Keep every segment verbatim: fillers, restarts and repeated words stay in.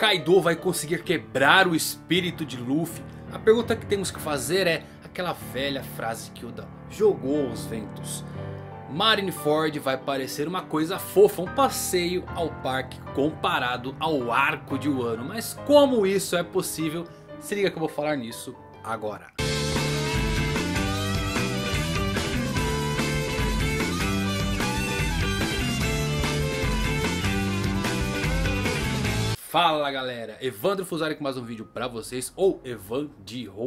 Kaido vai conseguir quebrar o espírito de Luffy? A pergunta que temos que fazer é aquela velha frase que Oda jogou aos ventos. Marineford vai parecer uma coisa fofa, um passeio ao parque comparado ao arco de Wano. Mas como isso é possível? Se liga que eu vou falar nisso agora. Fala galera, Evandro Fuzari com mais um vídeo pra vocês, ou Evandro,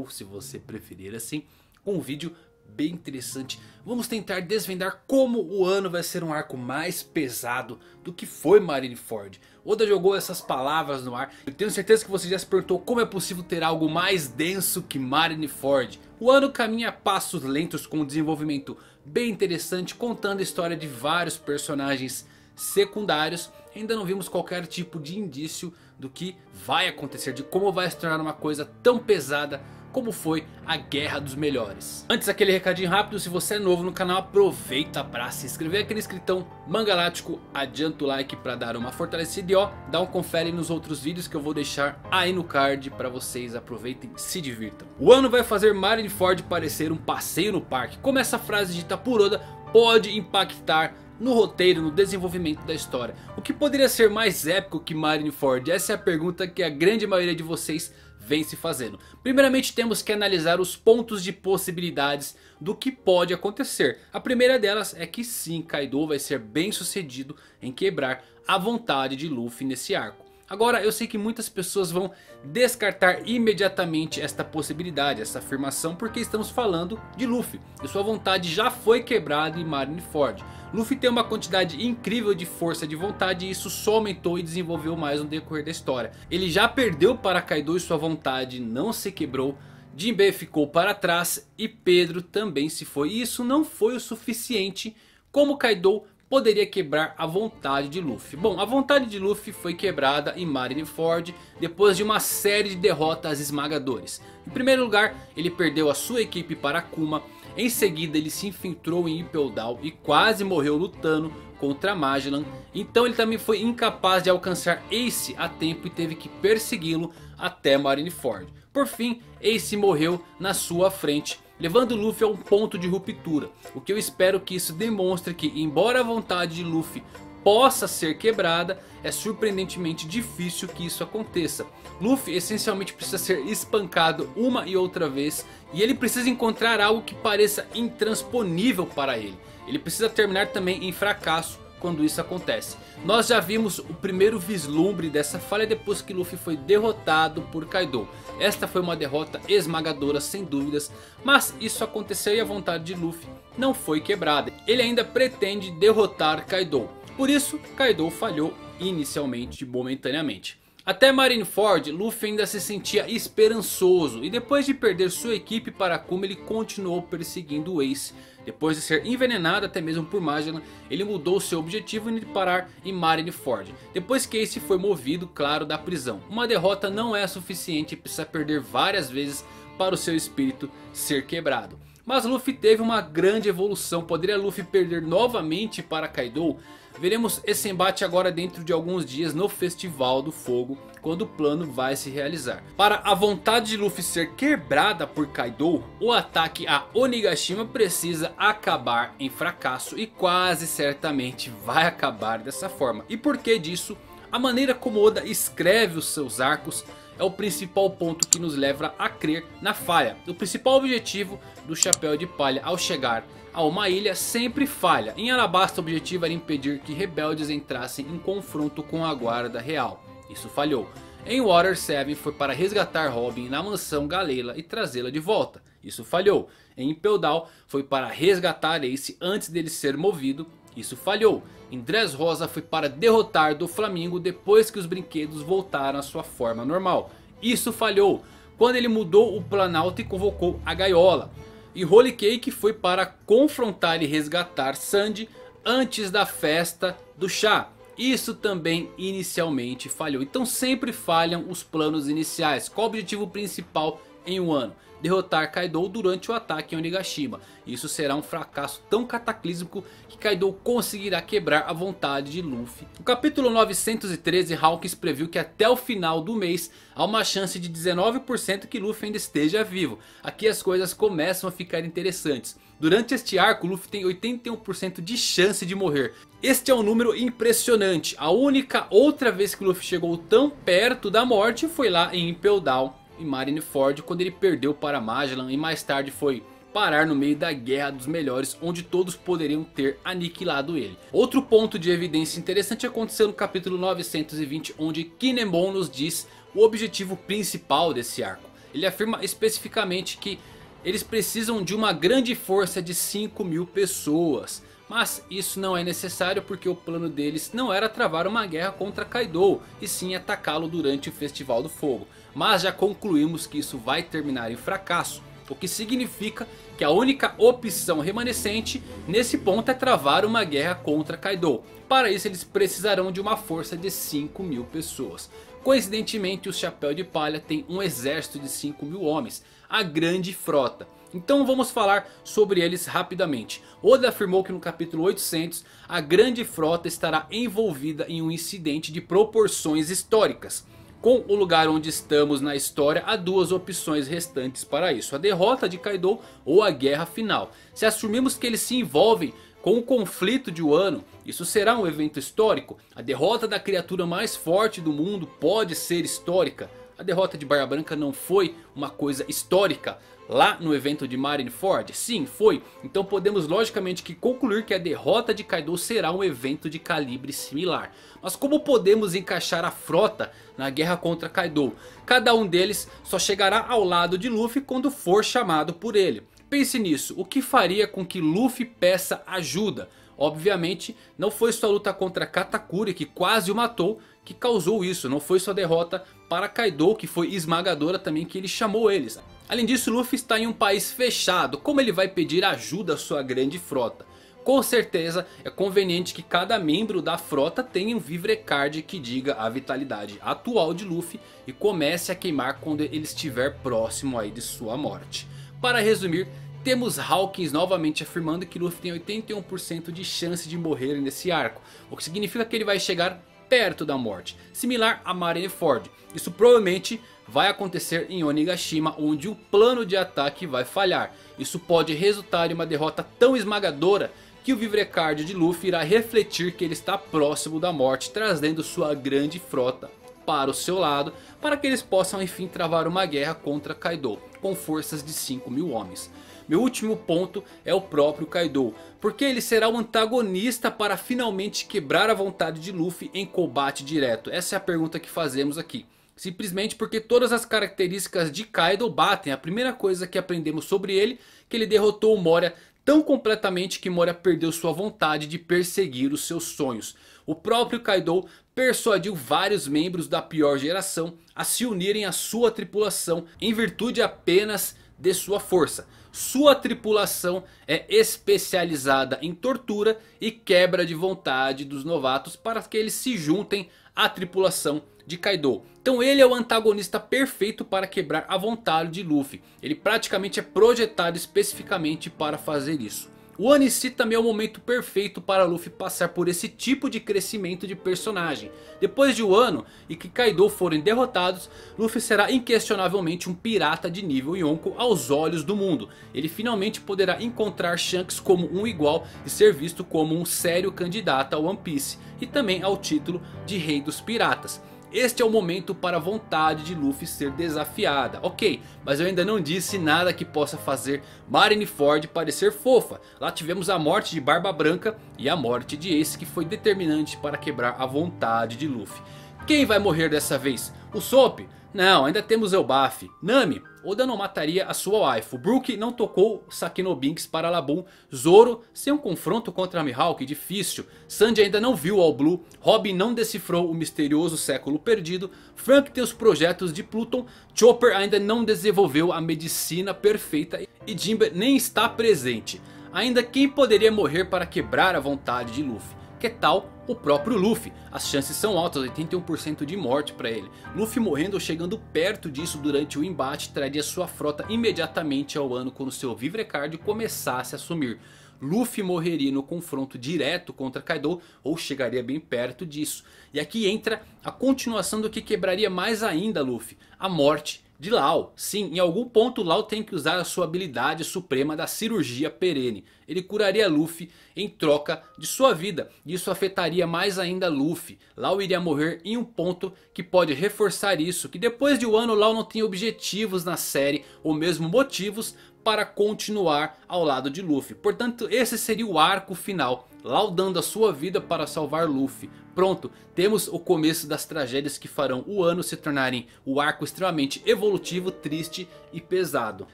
se você preferir assim, um vídeo bem interessante. Vamos tentar desvendar como o ano vai ser um arco mais pesado do que foi Marineford. Oda jogou essas palavras no ar. Eu tenho certeza que você já se perguntou como é possível ter algo mais denso que Marineford. O ano caminha a passos lentos com um desenvolvimento bem interessante, contando a história de vários personagens secundários. Ainda não vimos qualquer tipo de indício do que vai acontecer, de como vai se tornar uma coisa tão pesada como foi a Guerra dos Melhores. Antes, aquele recadinho rápido: se você é novo no canal, aproveita para se inscrever, aquele inscritão mangalático, adianta o like para dar uma fortalecida e ó, dá um confere nos outros vídeos que eu vou deixar aí no card para vocês, aproveitem, se divirtam. O ano vai fazer Marineford parecer um passeio no parque. Como essa frase dita por Oda pode impactar no roteiro, no desenvolvimento da história? O que poderia ser mais épico que Marineford? Essa é a pergunta que a grande maioria de vocês vem se fazendo. Primeiramente, temos que analisar os pontos de possibilidades do que pode acontecer. A primeira delas é que sim, Kaido vai ser bem sucedido em quebrar a vontade de Luffy nesse arco. Agora, eu sei que muitas pessoas vão descartar imediatamente esta possibilidade, essa afirmação, porque estamos falando de Luffy e sua vontade já foi quebrada em Marineford. Luffy tem uma quantidade incrível de força de vontade e isso só aumentou e desenvolveu mais no decorrer da história. Ele já perdeu para Kaido e sua vontade não se quebrou. Jinbei ficou para trás e Pedro também se foi. E isso não foi o suficiente como Kaido poderia quebrar a vontade de Luffy. Bom, a vontade de Luffy foi quebrada em Marineford depois de uma série de derrotas esmagadoras. Em primeiro lugar, ele perdeu a sua equipe para Kuma. Em seguida, ele se infiltrou em Impel Down e quase morreu lutando contra Magellan. Então ele também foi incapaz de alcançar Ace a tempo e teve que persegui-lo até Marineford. Por fim, Ace morreu na sua frente, levando Luffy a um ponto de ruptura. O que eu espero que isso demonstre que, embora a vontade de Luffy possa ser quebrada, é surpreendentemente difícil que isso aconteça. Luffy essencialmente precisa ser espancado uma e outra vez, e ele precisa encontrar algo que pareça intransponível para ele. Ele precisa terminar também em fracasso quando isso acontece. Nós já vimos o primeiro vislumbre dessa falha depois que Luffy foi derrotado por Kaido. Esta foi uma derrota esmagadora, sem dúvidas, mas isso aconteceu e a vontade de Luffy não foi quebrada. Ele ainda pretende derrotar Kaido. Por isso, Kaido falhou inicialmente, momentaneamente. Até Marineford, Luffy ainda se sentia esperançoso. E depois de perder sua equipe para Kuma, ele continuou perseguindo o Ace. Depois de ser envenenado até mesmo por Magellan, ele mudou seu objetivo e parar em Marineford. Depois que Ace foi movido, claro, da prisão. Uma derrota não é suficiente, precisa perder várias vezes para o seu espírito ser quebrado. Mas Luffy teve uma grande evolução. Poderia Luffy perder novamente para Kaido? Veremos esse embate agora dentro de alguns dias no Festival do Fogo, quando o plano vai se realizar. Para a vontade de Luffy ser quebrada por Kaido, o ataque a Onigashima precisa acabar em fracasso e quase certamente vai acabar dessa forma. E por que disso? A maneira como Oda escreve os seus arcos é o principal ponto que nos leva a crer na falha. O principal objetivo do Chapéu de Palha ao chegar a uma ilha sempre falha. Em Alabasta, o objetivo era impedir que rebeldes entrassem em confronto com a guarda real. Isso falhou. Em Water sete foi para resgatar Robin na mansão Galela e trazê-la de volta. Isso falhou. Em Impel Down foi para resgatar Ace antes dele ser movido. Isso falhou. Em Dressrosa foi para derrotar Doflamingo depois que os brinquedos voltaram à sua forma normal. Isso falhou. Quando ele mudou o Planalto e convocou a Gaiola. E Holy Cake foi para confrontar e resgatar Sandy antes da festa do chá. Isso também inicialmente falhou. Então sempre falham os planos iniciais. Qual o objetivo principal em Wano, derrotar Kaido durante o ataque em Onigashima. Isso será um fracasso tão cataclísmico que Kaido conseguirá quebrar a vontade de Luffy. No capítulo novecentos e treze, Hawkins previu que até o final do mês há uma chance de dezenove por cento que Luffy ainda esteja vivo. Aqui as coisas começam a ficar interessantes. Durante este arco, Luffy tem oitenta e um por cento de chance de morrer. Este é um número impressionante. A única outra vez que Luffy chegou tão perto da morte foi lá em Impel Down, em Marineford, quando ele perdeu para Magellan e mais tarde foi parar no meio da Guerra dos Melhores, onde todos poderiam ter aniquilado ele. Outro ponto de evidência interessante aconteceu no capítulo novecentos e vinte, onde Kinemon nos diz o objetivo principal desse arco. Ele afirma especificamente que eles precisam de uma grande força de cinco mil pessoas, mas isso não é necessário porque o plano deles não era travar uma guerra contra Kaido, e sim atacá-lo durante o Festival do Fogo. Mas já concluímos que isso vai terminar em fracasso, o que significa que a única opção remanescente nesse ponto é travar uma guerra contra Kaido. Para isso eles precisarão de uma força de cinco mil pessoas. Coincidentemente, o Chapéu de Palha tem um exército de cinco mil homens, a Grande Frota. Então vamos falar sobre eles rapidamente. Oda afirmou que no capítulo oitocentos a Grande Frota estará envolvida em um incidente de proporções históricas. Com o lugar onde estamos na história, há duas opções restantes para isso: a derrota de Kaido ou a guerra final. Se assumirmos que eles se envolvem com o conflito de Wano, isso será um evento histórico. A derrota da criatura mais forte do mundo pode ser histórica. A derrota de Barba Branca não foi uma coisa histórica lá no evento de Marineford? Sim, foi. Então podemos logicamente que concluir que a derrota de Kaido será um evento de calibre similar. Mas como podemos encaixar a frota na guerra contra Kaido? Cada um deles só chegará ao lado de Luffy quando for chamado por ele. Pense nisso, o que faria com que Luffy peça ajuda? Obviamente não foi sua luta contra Katakuri, que quase o matou, que causou isso. Não foi sua derrota para Kaido, que foi esmagadora também, que ele chamou eles. Além disso, Luffy está em um país fechado. Como ele vai pedir ajuda à sua Grande Frota? Com certeza é conveniente que cada membro da frota tenha um Vivrecard que diga a vitalidade atual de Luffy e comece a queimar quando ele estiver próximo aí de sua morte. Para resumir, temos Hawkins novamente afirmando que Luffy tem oitenta e um por cento de chance de morrer nesse arco, o que significa que ele vai chegar perto da morte, similar a Marineford. Isso provavelmente vai acontecer em Onigashima, onde o plano de ataque vai falhar. Isso pode resultar em uma derrota tão esmagadora que o Vivrecard de Luffy irá refletir que ele está próximo da morte, trazendo sua Grande Frota para o seu lado, para que eles possam enfim travar uma guerra contra Kaido com forças de cinco mil homens. Meu último ponto é o próprio Kaido, porque ele será o antagonista para finalmente quebrar a vontade de Luffy em combate direto. Essa é a pergunta que fazemos aqui, simplesmente porque todas as características de Kaido batem. A primeira coisa que aprendemos sobre ele é que ele derrotou o Moria tão completamente que Moria perdeu sua vontade de perseguir os seus sonhos. O próprio Kaido persuadiu vários membros da pior geração a se unirem à sua tripulação em virtude apenas de sua força. Sua tripulação é especializada em tortura e quebra de vontade dos novatos para que eles se juntem à tripulação de Kaido. Então ele é o antagonista perfeito para quebrar a vontade de Luffy. Ele praticamente é projetado especificamente para fazer isso. O ano em si também é o momento perfeito para Luffy passar por esse tipo de crescimento de personagem. Depois de Wano e que Kaido forem derrotados, Luffy será inquestionavelmente um pirata de nível Yonko aos olhos do mundo. Ele finalmente poderá encontrar Shanks como um igual e ser visto como um sério candidato ao One Piece e também ao título de Rei dos Piratas. Este é o momento para a vontade de Luffy ser desafiada. Ok, mas eu ainda não disse nada que possa fazer Marineford parecer fofa. Lá tivemos a morte de Barba Branca e a morte de Ace, que foi determinante para quebrar a vontade de Luffy. Quem vai morrer dessa vez? Usopp? Não, ainda temos Elbaf. Nami? Oda não mataria a sua waifu. Brook não tocou Sakinobinks para Laboon. Zoro, sem um confronto contra Mihawk, difícil. Sandy ainda não viu All Blue. Robin não decifrou o misterioso século perdido. Frank tem os projetos de Pluton. Chopper ainda não desenvolveu a medicina perfeita. E Jinbe nem está presente. Ainda quem poderia morrer para quebrar a vontade de Luffy? Que tal o próprio Luffy. As chances são altas, oitenta e um por cento de morte para ele. Luffy morrendo ou chegando perto disso durante o embate traria sua frota imediatamente ao Wano quando seu Vivrecard começasse a sumir. Luffy morreria no confronto direto contra Kaido ou chegaria bem perto disso. E aqui entra a continuação do que quebraria mais ainda Luffy, a morte de Law. Sim, em algum ponto Law tem que usar a sua habilidade suprema da cirurgia perene. Ele curaria Luffy em troca de sua vida. E isso afetaria mais ainda Luffy. Law iria morrer em um ponto que pode reforçar isso. Que depois de um ano Law não tem objetivos na série ou mesmo motivos para continuar ao lado de Luffy. Portanto, esse seria o arco final. Law dando a sua vida para salvar Luffy. Pronto, temos o começo das tragédias que farão o ano se tornarem o arco extremamente evolutivo, triste e pesado.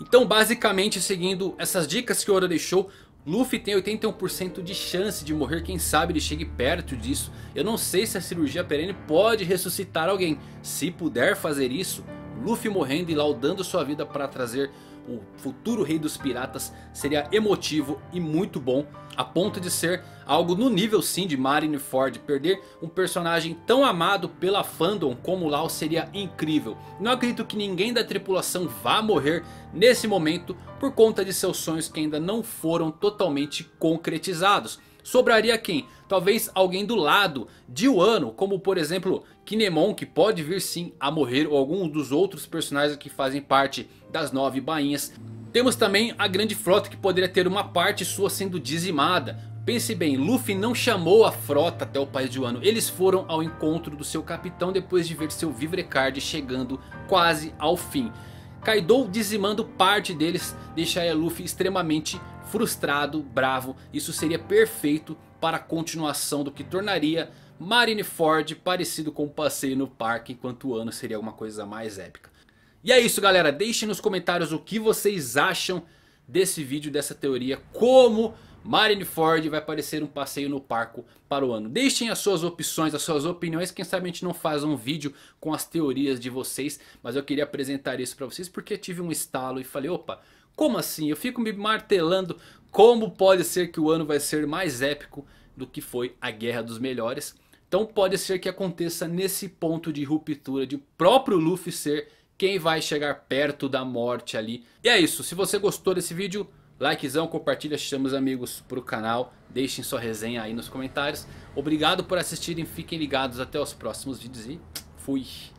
Então basicamente seguindo essas dicas que Oda deixou, Luffy tem oitenta e um por cento de chance de morrer, quem sabe ele chegue perto disso. Eu não sei se a cirurgia perene pode ressuscitar alguém. Se puder fazer isso, Luffy morrendo e Law dando sua vida para trazer o futuro rei dos piratas seria emotivo e muito bom. A ponto de ser algo no nível sim de Marineford. Perder um personagem tão amado pela fandom como Law seria incrível. Não acredito que ninguém da tripulação vá morrer nesse momento por conta de seus sonhos que ainda não foram totalmente concretizados. Sobraria quem? Talvez alguém do lado de Wano, como por exemplo Kinemon, que pode vir sim a morrer, ou algum dos outros personagens que fazem parte das nove bainhas. Temos também a grande frota que poderia ter uma parte sua sendo dizimada. Pense bem, Luffy não chamou a frota até o país de Wano. Eles foram ao encontro do seu capitão depois de ver seu Vivrecard chegando quase ao fim. Kaido dizimando parte deles deixaria Luffy extremamente frustrado, bravo. Isso seria perfeito para a continuação do que tornaria Marineford parecido com um passeio no parque, enquanto o ano seria alguma coisa mais épica. E é isso galera, deixem nos comentários o que vocês acham desse vídeo, dessa teoria. Como Marineford vai parecer um passeio no parque para o ano. Deixem as suas opções, as suas opiniões. Quem sabe a gente não faz um vídeo com as teorias de vocês. Mas eu queria apresentar isso para vocês porque tive um estalo e falei, opa, como assim? Eu fico me martelando como pode ser que o ano vai ser mais épico do que foi a Guerra dos Melhores. Então pode ser que aconteça nesse ponto de ruptura de o próprio Luffy ser quem vai chegar perto da morte ali. E é isso, se você gostou desse vídeo, likezão, compartilha, chama os amigos pro canal. Deixem sua resenha aí nos comentários. Obrigado por assistirem, fiquem ligados até os próximos vídeos e fui!